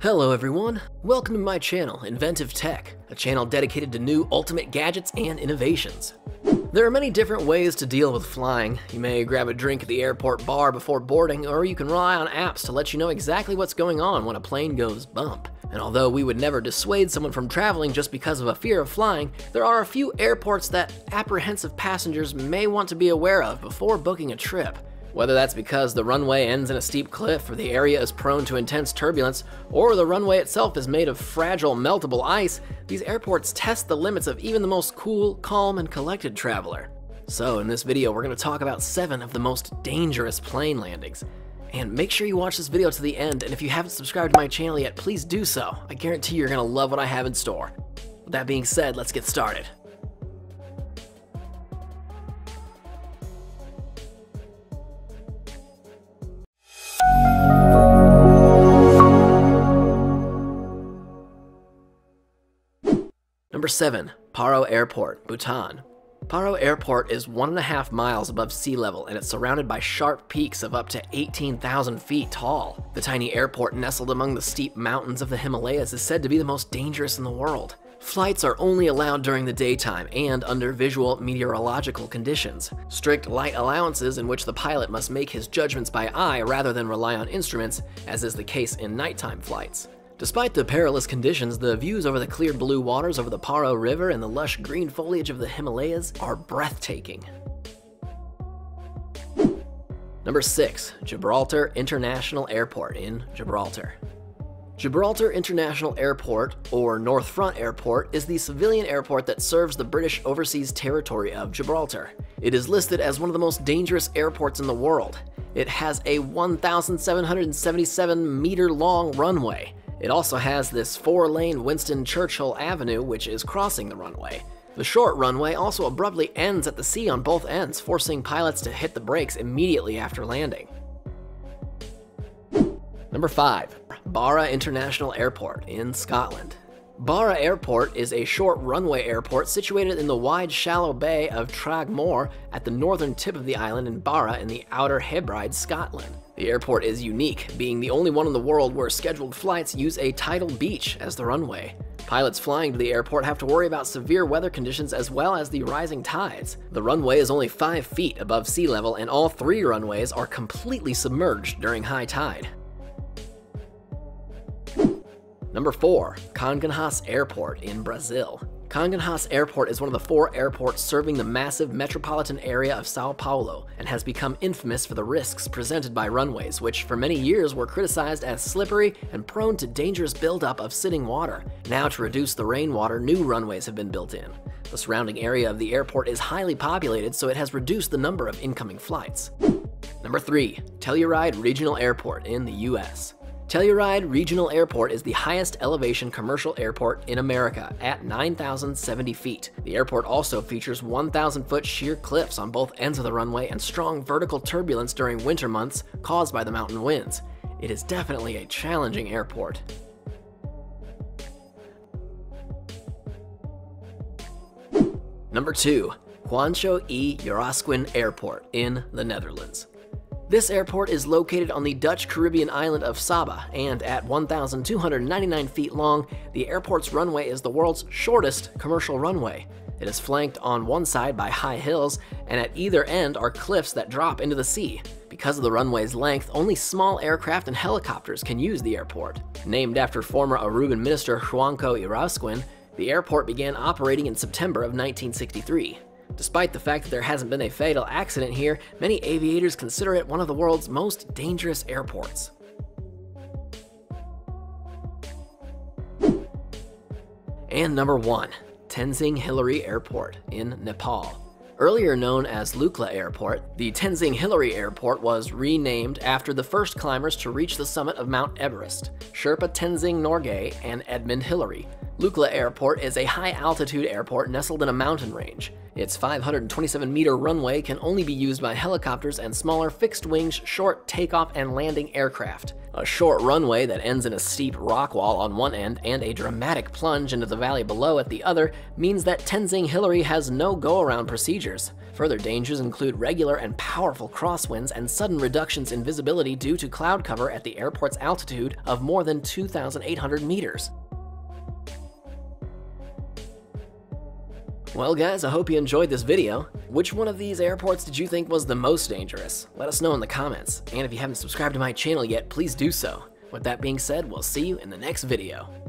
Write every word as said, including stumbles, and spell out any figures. Hello everyone, welcome to my channel, Inventive Tech, a channel dedicated to new ultimate gadgets and innovations. There are many different ways to deal with flying. You may grab a drink at the airport bar before boarding, or you can rely on apps to let you know exactly what's going on when a plane goes bump. And although we would never dissuade someone from traveling just because of a fear of flying, there are a few airports that apprehensive passengers may want to be aware of before booking a trip. Whether that's because the runway ends in a steep cliff, or the area is prone to intense turbulence, or the runway itself is made of fragile, meltable ice, these airports test the limits of even the most cool, calm, and collected traveler. So in this video, we're going to talk about seven of the most dangerous plane landings. And make sure you watch this video to the end, and if you haven't subscribed to my channel yet, please do so. I guarantee you're going to love what I have in store. With that being said, let's get started. Number seven. Paro Airport, Bhutan. Paro Airport is one and a half miles above sea level, and it's surrounded by sharp peaks of up to eighteen thousand feet tall. The tiny airport nestled among the steep mountains of the Himalayas is said to be the most dangerous in the world. Flights are only allowed during the daytime and under visual meteorological conditions. Strict light allowances in which the pilot must make his judgments by eye rather than rely on instruments, as is the case in nighttime flights. Despite the perilous conditions, the views over the clear blue waters over the Paro River and the lush green foliage of the Himalayas are breathtaking. Number six. Gibraltar International Airport in Gibraltar. Gibraltar International Airport, or North Front Airport, is the civilian airport that serves the British Overseas Territory of Gibraltar. It is listed as one of the most dangerous airports in the world. It has a one thousand seven hundred seventy-seven meter long runway. It also has this four-lane Winston Churchill Avenue, which is crossing the runway. The short runway also abruptly ends at the sea on both ends, forcing pilots to hit the brakes immediately after landing. Number five. Barra International Airport in Scotland. Barra Airport is a short runway airport situated in the wide, shallow bay of Traigh Mhòr at the northern tip of the island in Barra in the outer Hebrides, Scotland. The airport is unique, being the only one in the world where scheduled flights use a tidal beach as the runway. Pilots flying to the airport have to worry about severe weather conditions as well as the rising tides. The runway is only five feet above sea level, and all three runways are completely submerged during high tide. Number four. Congonhas Airport in Brazil. Congonhas Airport is one of the four airports serving the massive metropolitan area of Sao Paulo and has become infamous for the risks presented by runways, which for many years were criticized as slippery and prone to dangerous buildup of sitting water. Now, to reduce the rainwater, new runways have been built in. The surrounding area of the airport is highly populated, so it has reduced the number of incoming flights. Number three. Telluride Regional Airport in the U S Telluride Regional Airport is the highest elevation commercial airport in America at nine thousand seventy feet. The airport also features one thousand foot sheer cliffs on both ends of the runway and strong vertical turbulence during winter months caused by the mountain winds. It is definitely a challenging airport. Number two. Juancho Irausquin Airport in the Netherlands. This airport is located on the Dutch Caribbean island of Saba, and at one thousand two hundred ninety-nine feet long, the airport's runway is the world's shortest commercial runway. It is flanked on one side by high hills, and at either end are cliffs that drop into the sea. Because of the runway's length, only small aircraft and helicopters can use the airport. Named after former Aruban minister Juancho Irausquin, the airport began operating in September of nineteen sixty-three. Despite the fact that there hasn't been a fatal accident here, many aviators consider it one of the world's most dangerous airports. And number one. Tenzing Hillary Airport in Nepal. Earlier known as Lukla Airport, the Tenzing Hillary Airport was renamed after the first climbers to reach the summit of Mount Everest, Sherpa Tenzing Norgay and Edmund Hillary. Lukla Airport is a high-altitude airport nestled in a mountain range. Its five hundred twenty-seven meter runway can only be used by helicopters and smaller fixed-wing short takeoff and landing aircraft. A short runway that ends in a steep rock wall on one end and a dramatic plunge into the valley below at the other means that Tenzing Hillary has no go-around procedures. Further dangers include regular and powerful crosswinds and sudden reductions in visibility due to cloud cover at the airport's altitude of more than two thousand eight hundred meters. Well guys, I hope you enjoyed this video. Which one of these airports did you think was the most dangerous? Let us know in the comments. And if you haven't subscribed to my channel yet, please do so. With that being said, we'll see you in the next video.